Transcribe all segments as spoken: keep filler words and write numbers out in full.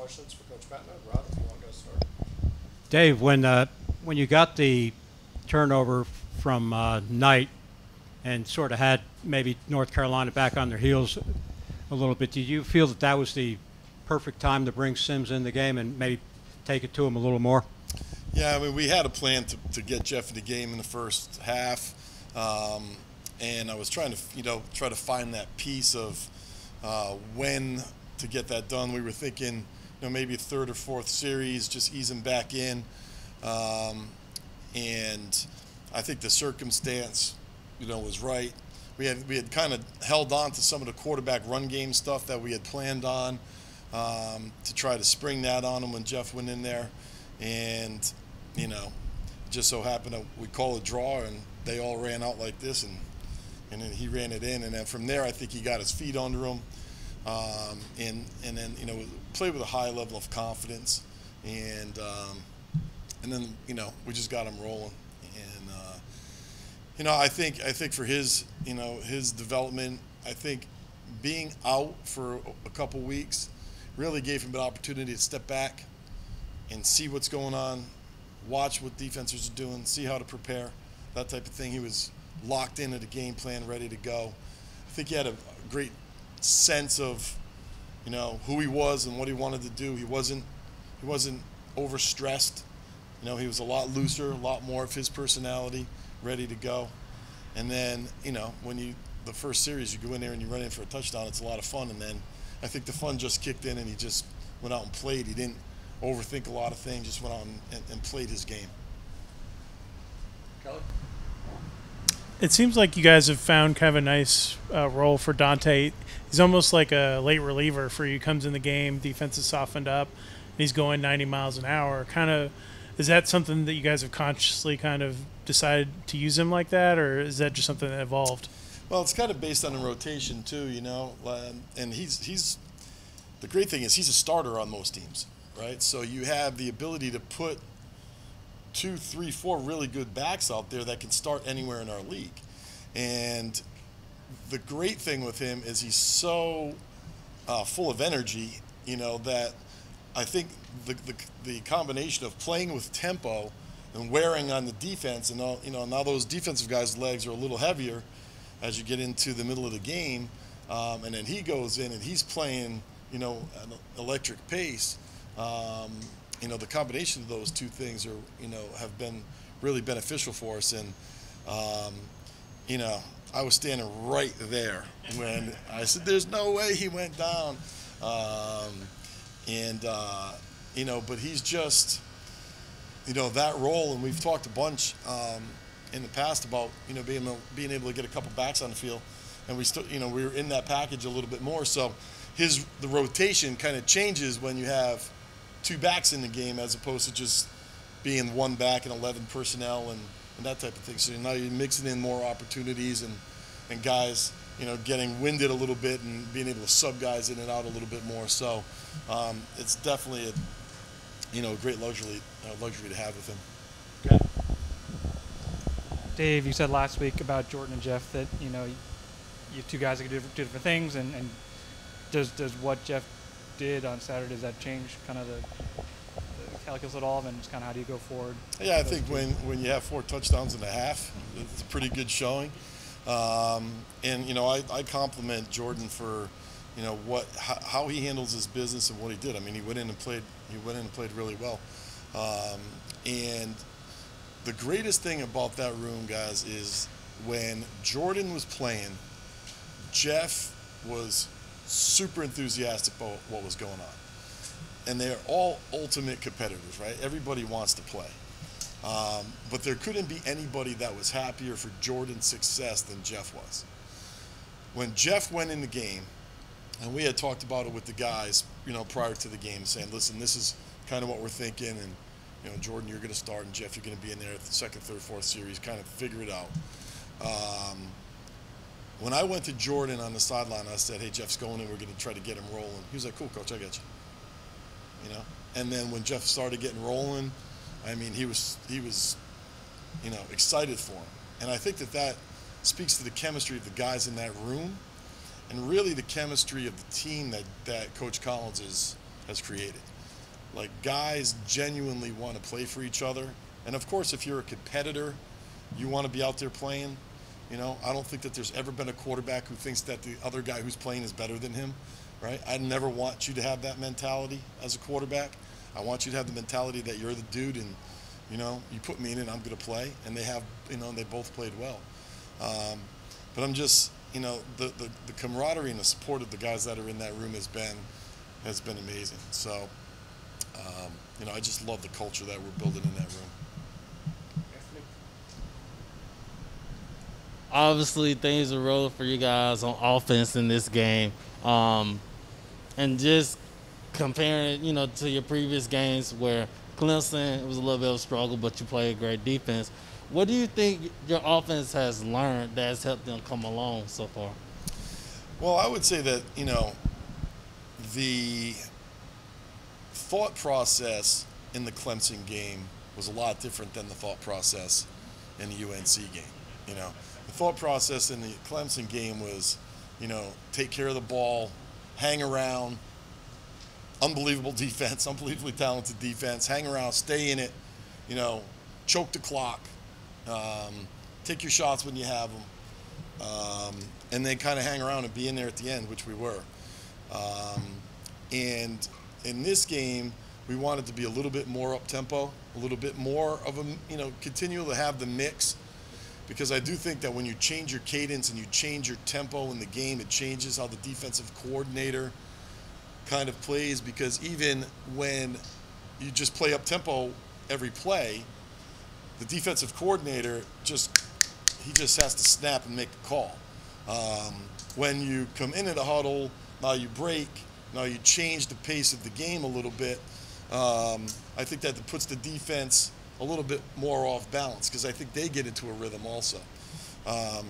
questions for Coach Patton. Rob, if you want to go start. Dave, when uh, when you got the turnover from uh, Knight and sort of had maybe North Carolina back on their heels a little bit, did you feel that that was the perfect time to bring Sims in the game and maybe take it to him a little more? Yeah, I mean, we had a plan to, to get Jeff in the game in the first half, um, and I was trying to, you know, try to find that piece of uh, when to get that done. We were thinking, you know, maybe third or fourth series, just ease him back in, um, and I think the circumstance, you know, was right. We had we had kind of held on to some of the quarterback run game stuff that we had planned on um, to try to spring that on him when Jeff went in there. And, you know, just so happened that we call a draw and they all ran out like this, and and then he ran it in, and then from there I think he got his feet under him, um, and and then, you know, played with a high level of confidence, and um, and then, you know, we just got him rolling. And uh, you know, I think I think for his, you know, his development, I think being out for a couple weeks really gave him an opportunity to step back and see what's going on, watch what defenses are doing, see how to prepare, that type of thing. He was locked into the game plan, ready to go. I think he had a great sense of, you know, who he was and what he wanted to do. He wasn't, he wasn't overstressed. You know, he was a lot looser, a lot more of his personality, ready to go. And then, you know, when you the first series, you go in there and you run in for a touchdown. It's a lot of fun. And then I think the fun just kicked in, and he just went out and played. He didn't overthink a lot of things, just went on and, and played his game. Kelly? It seems like you guys have found kind of a nice uh, role for Dante. He's almost like a late reliever for you. Comes in the game, defense is softened up, and he's going ninety miles an hour. Kind of, is that something that you guys have consciously kind of decided to use him like that, or is that just something that evolved? Well, it's kind of based on the rotation too, you know. Um, and he's he's the great thing is he's a starter on most teams. Right, so you have the ability to put two, three, four really good backs out there that can start anywhere in our league. And the great thing with him is he's so uh, full of energy, you know, that I think the, the the combination of playing with tempo and wearing on the defense, and all, you know, now those defensive guys' legs are a little heavier as you get into the middle of the game, um, and then he goes in and he's playing, you know, an electric pace. Um, you know, the combination of those two things are, you know, have been really beneficial for us. And, um, you know, I was standing right there when I said, there's no way he went down. Um, and, uh, you know, but he's just, you know, that role. And we've talked a bunch um, in the past about, you know, being, being able to get a couple backs on the field. And we still, you know, we were in that package a little bit more. So his, the rotation kind of changes when you have two backs in the game as opposed to just being one back and eleven personnel and, and that type of thing. So now you're mixing in more opportunities and, and guys, you know, getting winded a little bit and being able to sub guys in and out a little bit more. So um, it's definitely a, you know, great luxury, uh, luxury to have with him. Okay. Dave, you said last week about Jordan and Jeff that, you know, you two guys that can do different, different things. And, and does, does what Jeff did on Saturday, does that change kind of the, the calculus at all, and just kind of how do you go forward? Yeah, I think when, when you have four touchdowns and a half, it's a pretty good showing. Um, and, you know, I, I compliment Jordan for, you know, what how, how he handles his business and what he did. I mean, he went in and played, he went in and played really well. Um, and the greatest thing about that room, guys, is when Jordan was playing, Jeff was super enthusiastic about what was going on, and they're all ultimate competitors, right? Everybody wants to play, um, but there couldn't be anybody that was happier for Jordan's success than Jeff was. When Jeff went in the game, and we had talked about it with the guys, you know, prior to the game, saying, listen, this is kind of what we're thinking, and, you know, Jordan, you're going to start, and Jeff, you're going to be in there at the second, third, fourth series, kind of figure it out. Um, When I went to Jordan on the sideline, I said, hey, Jeff's going in. We're going to try to get him rolling. He was like, cool, coach, I got you. You know? And then when Jeff started getting rolling, I mean, he was, he was, you know, excited for him. And I think that that speaks to the chemistry of the guys in that room and really the chemistry of the team that, that Coach Collins is, has created. Like, guys genuinely want to play for each other. And of course, if you're a competitor, you want to be out there playing. You know, I don't think that there's ever been a quarterback who thinks that the other guy who's playing is better than him, right? I never want you to have that mentality as a quarterback. I want you to have the mentality that you're the dude, and, you know, you put me in and I'm going to play. And they have, you know, they both played well. Um, but I'm just, you know, the, the, the camaraderie and the support of the guys that are in that room has been, has been amazing. So, um, you know, I just love the culture that we're building in that room. Obviously, things are rolling for you guys on offense in this game. Um, and just comparing, you know, to your previous games where Clemson, it was a little bit of a struggle, but you played great defense. What do you think your offense has learned that has helped them come along so far? Well, I would say that, you know, the thought process in the Clemson game was a lot different than the thought process in the U N C game, you know. The thought process in the Clemson game was, you know, take care of the ball, hang around, unbelievable defense, unbelievably talented defense, hang around, stay in it, you know, choke the clock, um, take your shots when you have them, um, and then kind of hang around and be in there at the end, which we were. Um, and in this game, we wanted to be a little bit more up-tempo, a little bit more of a, you know, continue to have the mix. Because I do think that when you change your cadence and you change your tempo in the game, it changes how the defensive coordinator kind of plays. Because even when you just play up tempo every play, the defensive coordinator just he just has to snap and make a call. Um, when you come into the huddle, now you break, now you change the pace of the game a little bit. Um, I think that puts the defense a little bit more off balance, because I think they get into a rhythm also. Um,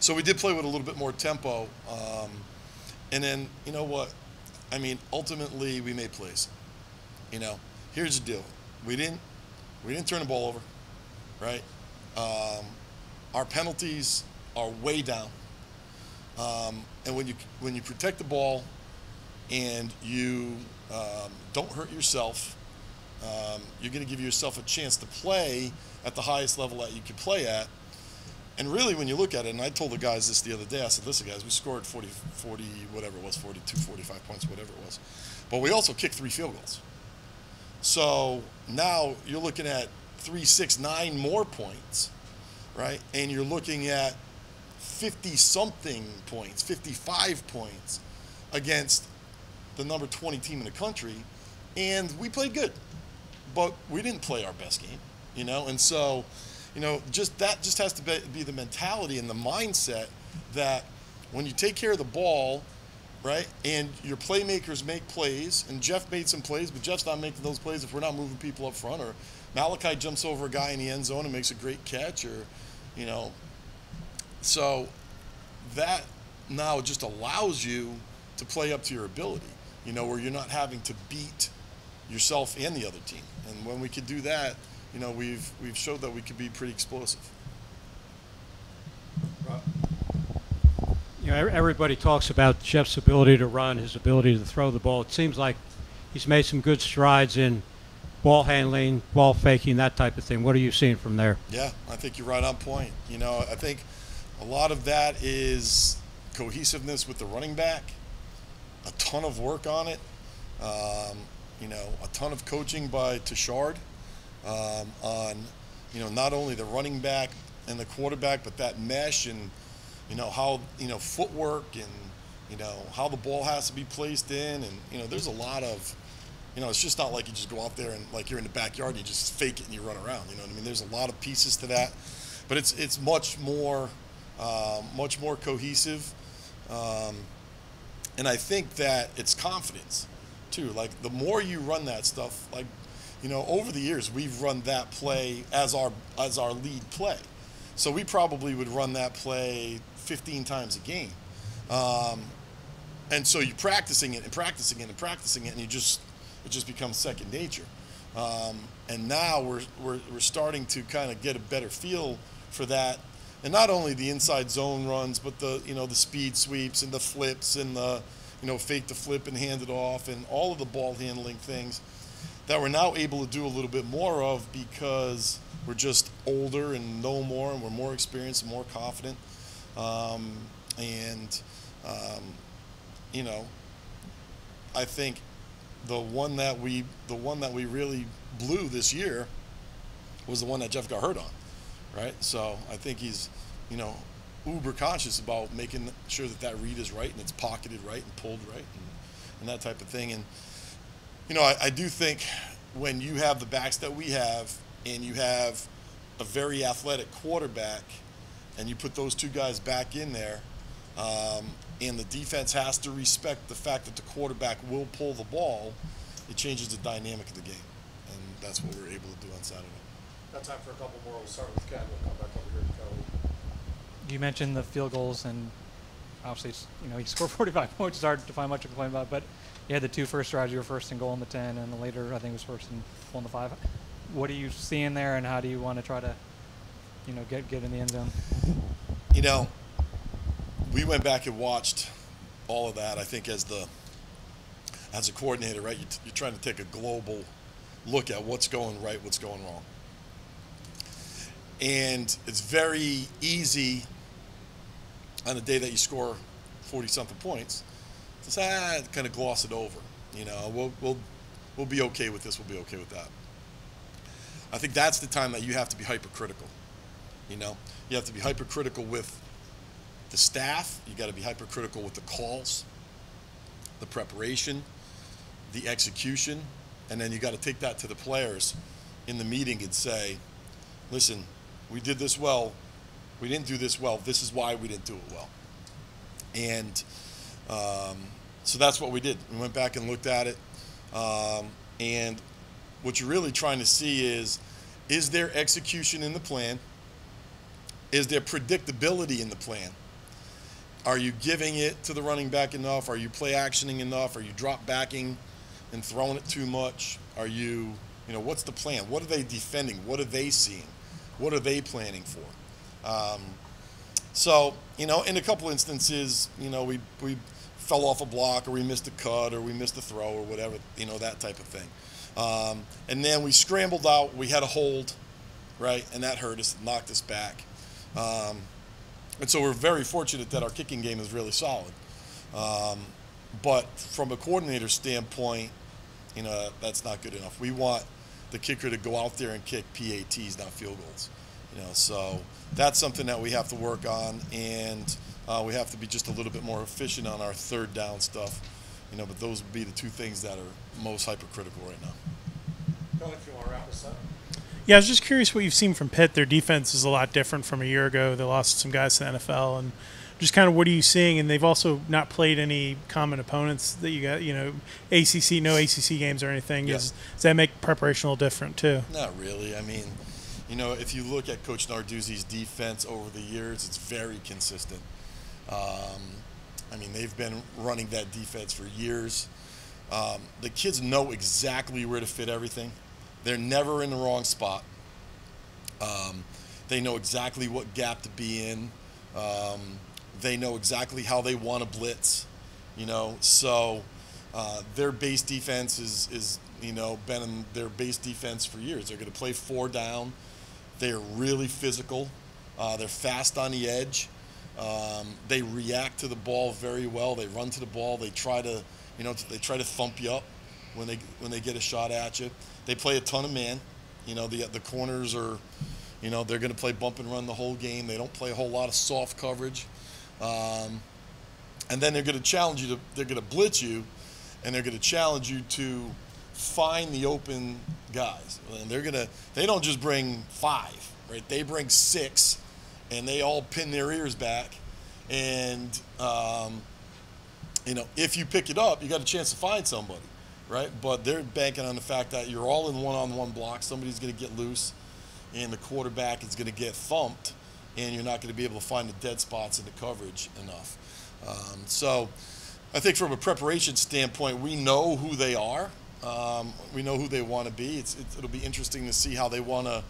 so we did play with a little bit more tempo. Um, and then, you know what? I mean, ultimately, we made plays. You know, here's the deal. We didn't, we didn't turn the ball over, right? Um, our penalties are way down. Um, and when you, when you protect the ball and you um, don't hurt yourself, Um, you're going to give yourself a chance to play at the highest level that you can play at. And really, when you look at it, and I told the guys this the other day, I said, listen, guys, we scored forty, forty, whatever it was, forty-two, forty-five points, whatever it was. But we also kicked three field goals. So now you're looking at three, six, nine more points, right? And you're looking at fifty-something points, fifty-five points against the number twenty team in the country. And we played good. But we didn't play our best game, you know? And so, you know, just that just has to be, be the mentality and the mindset that when you take care of the ball, right, and your playmakers make plays, and Jeff made some plays, but Jeff's not making those plays if we're not moving people up front, or Malachi jumps over a guy in the end zone and makes a great catch, or, you know. So that now just allows you to play up to your ability, you know, where you're not having to beat yourself and the other team. And when we could do that, you know, we've we've showed that we could be pretty explosive. Rob? You know, everybody talks about Jeff's ability to run, his ability to throw the ball. It seems like he's made some good strides in ball handling, ball faking, that type of thing. What are you seeing from there? Yeah, I think you're right on point. You know, I think a lot of that is cohesiveness with the running back, a ton of work on it. Um, You know, a ton of coaching by Tashard um, on, you know, not only the running back and the quarterback, but that mesh and, you know, how, you know, footwork and, you know, how the ball has to be placed in. And, you know, there's a lot of, you know, it's just not like you just go out there and like you're in the backyard and you just fake it and you run around. You know what I mean? There's a lot of pieces to that. But it's, it's much more, uh, much more cohesive. Um, and I think that it's confidence. Too. Like, the more you run that stuff, like, you know, over the years we've run that play as our as our lead play, so we probably would run that play fifteen times a game, um, and so you're practicing it and practicing it and practicing it, and you just it just becomes second nature. Um, and now we're we're we're starting to kind of get a better feel for that, and not only the inside zone runs, but the you know the speed sweeps and the flips and the you know, fake the flip and hand it off, and all of the ball handling things that we're now able to do a little bit more of because we're just older and know more, and we're more experienced and more confident. Um, and, um, you know, I think the one that we, the one that we really blew this year was the one that Jeff got hurt on, right? So I think he's, you know, uber conscious about making sure that that read is right and it's pocketed right and pulled right, and, and that type of thing. And, you know, I, I do think when you have the backs that we have and you have a very athletic quarterback and you put those two guys back in there, um, and the defense has to respect the fact that the quarterback will pull the ball, it changes the dynamic of the game. And that's what we were able to do on Saturday. Got time for a couple more. We'll start with Ken. We'll come back over here to Kelly. You mentioned the field goals, and obviously, it's, you know, he scored forty-five points. It's hard to find much to complain about, but you had the two first drives. You were first and goal in the ten, and the later, I think, it was first and goal in the five. What are you seeing there, and how do you want to try to, you know, get, get in the end zone? You know, we went back and watched all of that, I think, as the as a coordinator, right? You t you're trying to take a global look at what's going right, what's going wrong. And it's very easy on the day that you score forty-something points to say, ah, kind of gloss it over. You know, we'll, we'll, we'll be okay with this, we'll be okay with that. I think that's the time that you have to be hypercritical, you know? You have to be hypercritical with the staff. You got to be hypercritical with the calls, the preparation, the execution, and then you got to take that to the players in the meeting and say, listen, we did this well, we didn't do this well, this is why we didn't do it well. And um, so that's what we did. We went back and looked at it, um, and what you're really trying to see is, is there execution in the plan? Is there predictability in the plan? Are you giving it to the running back enough? Are you play actioning enough? Are you drop backing and throwing it too much? Are you, you know, what's the plan? What are they defending? What are they seeing? What are they planning for? Um, so, you know, in a couple instances, you know, we, we fell off a block, or we missed a cut, or we missed a throw, or whatever, you know, that type of thing. Um, and then we scrambled out, we had a hold, right? And that hurt us, knocked us back. Um, and so we're very fortunate that our kicking game is really solid. Um, but from a coordinator standpoint, you know, that's not good enough. We want the kicker to go out there and kick P A Ts, not field goals. You know, so that's something that we have to work on, and uh, we have to be just a little bit more efficient on our third down stuff. You know, but those would be the two things that are most hypercritical right now. Kelly, if you want to wrap this up. Yeah, I was just curious what you've seen from Pitt. Their defense is a lot different from a year ago. They lost some guys to the N F L, and just kind of what are you seeing? And they've also not played any common opponents that you got, you know, A C C, no A C C games or anything. Yeah. Is, does that make preparation a little different too? Not really. I mean, you know, if you look at Coach Narduzzi's defense over the years, it's very consistent. Um, I mean, they've been running that defense for years. Um, the kids know exactly where to fit everything. They're never in the wrong spot. Um, they know exactly what gap to be in. Um, They know exactly how they want to blitz, you know. So uh, their base defense is, is, you know, been in their base defense for years. They're going to play four down. They're really physical. Uh, they're fast on the edge. Um, they react to the ball very well. They run to the ball. They try to, you know, they try to thump you up when they when they get a shot at you. They play a ton of man. You know, the the corners are, you know, they're going to play bump and run the whole game. They don't play a whole lot of soft coverage. Um, and then they're going to challenge you to, they're going to blitz you, and they're going to challenge you to find the open guys. And they're going to, they don't just bring five, right? They bring six, and they all pin their ears back. And, um, you know, if you pick it up, you got a chance to find somebody, right? But they're banking on the fact that you're all in one-on-one block. Somebody's going to get loose, and the quarterback is going to get thumped, and you're not going to be able to find the dead spots in the coverage enough. Um, so I think from a preparation standpoint, we know who they are. Um, we know who they want to be. It's, it, it'll be interesting to see how they want to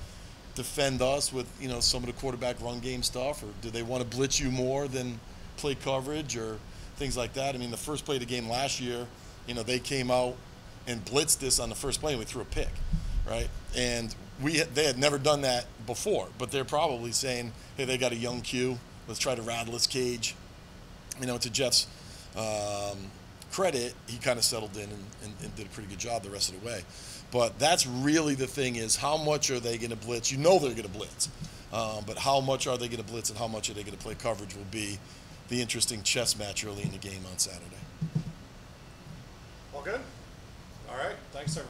defend us with, you know, some of the quarterback run game stuff, or do they want to blitz you more than play coverage, or things like that. I mean, the first play of the game last year, you know, they came out and blitzed this on the first play, and we threw a pick, right? And we they had never done that before, but they're probably saying, hey, they got a young Q. Let's try to rattle his cage. You know, to Jeff's um, credit, he kind of settled in and, and, and did a pretty good job the rest of the way. But that's really the thing, is how much are they going to blitz? You know they're going to blitz. Um, but how much are they going to blitz and how much are they going to play coverage will be the interesting chess match early in the game on Saturday. All good? All right. Thanks, everyone.